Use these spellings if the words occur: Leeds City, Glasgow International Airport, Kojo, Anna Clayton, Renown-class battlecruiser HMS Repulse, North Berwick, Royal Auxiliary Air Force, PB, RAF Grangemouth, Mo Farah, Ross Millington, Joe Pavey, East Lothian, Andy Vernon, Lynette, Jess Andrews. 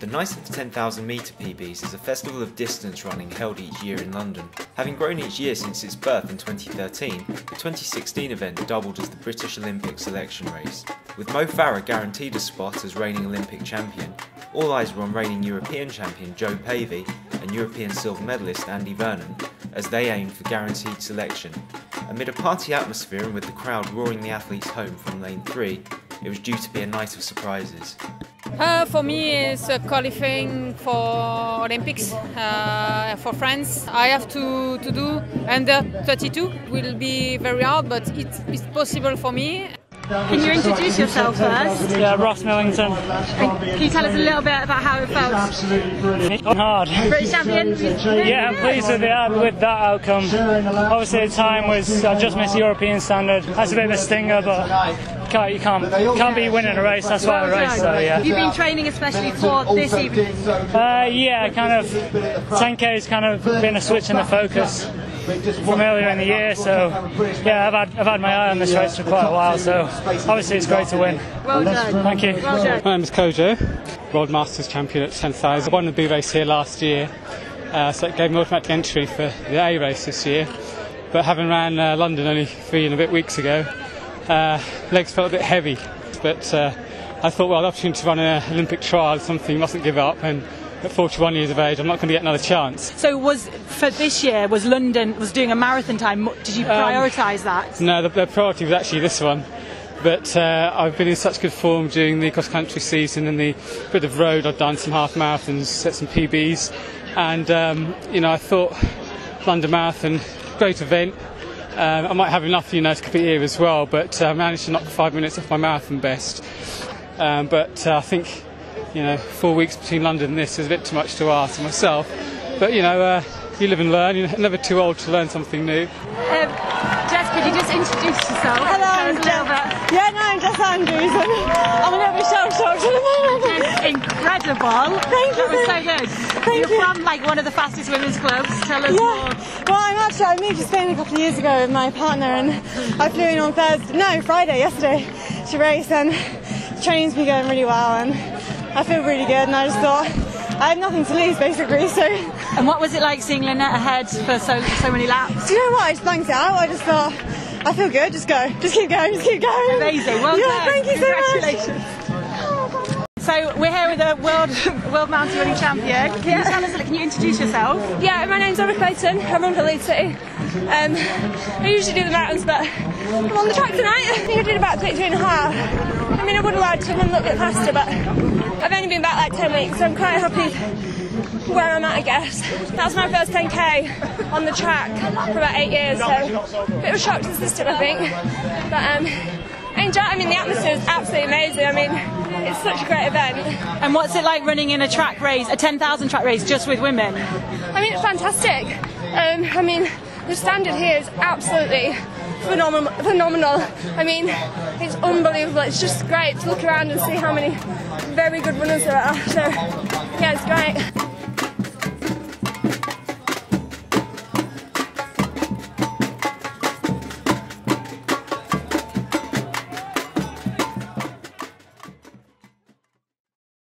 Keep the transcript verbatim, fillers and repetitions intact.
The Night of ten thousand meter P Bs is a festival of distance running held each year in London. Having grown each year since its birth in twenty thirteen, the twenty sixteen event doubled as the British Olympic selection race, with Mo Farah guaranteed a spot as reigning Olympic champion. All eyes were on reigning European champion Joe Pavey and European silver medalist Andy Vernon, as they aimed for guaranteed selection. Amid a party atmosphere and with the crowd roaring the athletes home from lane three, it was due to be a night of surprises. Uh, for me, it's uh, qualifying for Olympics uh, for France. I have to, to do under thirty-two. Will be very hard, but it is possible for me. Can you introduce yourself first? Yeah, Ross Millington. And can you tell us a little bit about how it felt? It's hard. British champion? Yeah, I'm pleased with, the, with that outcome. Obviously the time was, I just missed European standard. That's a bit of a stinger, but can't, you can't, can't be winning a race, that's why I race, so yeah. You've been training especially for this evening? Uh, yeah, kind of, ten K has kind of been a switch in the focus from earlier in the year, so yeah, I've had, I've had my eye on this race for quite a while, so obviously it's great to win. Well done. Thank you. Well done. My name is Kojo, World Masters Champion at ten thousand. I won the B race here last year, uh, so it gave me automatic entry for the A race this year, but having ran uh, London only three and a bit weeks ago, uh, legs felt a bit heavy, but uh, I thought, well, the opportunity to run an Olympic trial is something you mustn't give up, and at forty-one years of age, I'm not going to get another chance. So, was for this year, was London was doing a marathon time? Did you prioritise um, that? No, the, the priority was actually this one. But uh, I've been in such good form during the cross-country season and the bit of road. I've done some half marathons, set some P Bs, and um, you know, I thought London Marathon, great event. Um, I might have enough, you know, to compete here as well. But uh, I managed to knock five minutes off my marathon best. Um, but uh, I think, you know, four weeks between London and this is a bit too much to ask myself. But, you know, uh, you live and learn. You're never too old to learn something new. Um, Jess, could you just introduce yourself? Hello, I'm Jess. Yeah, no, I'm Jess Andrews. I'm a little bit shell-shocked at the moment. That's incredible. Thank you. That was so good. Thank You're you. from, like, one of the fastest women's clubs. Tell us yeah. more. Well, I'm actually, I moved to Spain a couple of years ago with my partner, and I flew in on Thursday, no, Friday, yesterday, to race, and the training's been going really well, and I feel really good, and I just thought I had nothing to lose basically. So. And what was it like seeing Lynette ahead for so so many laps? Do you know what? I just blanked it out. I just thought I feel good. Just go. Just keep going. Just keep going. Amazing. Well yeah, done. Thank you so Congratulations. much. Congratulations. So we're here with a world world mountain running champion. Can yeah. you tell us? Can you introduce yourself? Yeah, my name's Anna Clayton. I run for Leeds City. Um, I usually do the mountains, but I'm on the track tonight. I think I did about three and a half. I mean, I would have liked to run a little bit faster, but I've only been back like ten weeks, so I'm quite happy where I'm at, I guess. That was my first ten K on the track for about eight years, so a bit of a shock to the system, I think. But um, I enjoy it. I mean, the atmosphere is absolutely amazing. I mean, it's such a great event. And what's it like running in a track race, a ten thousand track race, just with women? I mean, it's fantastic. Um, I mean, the standard here is absolutely phenomenal, phenomenal. I mean, it's unbelievable. It's just great to look around and see how many very good runners there are. So, yeah, it's great.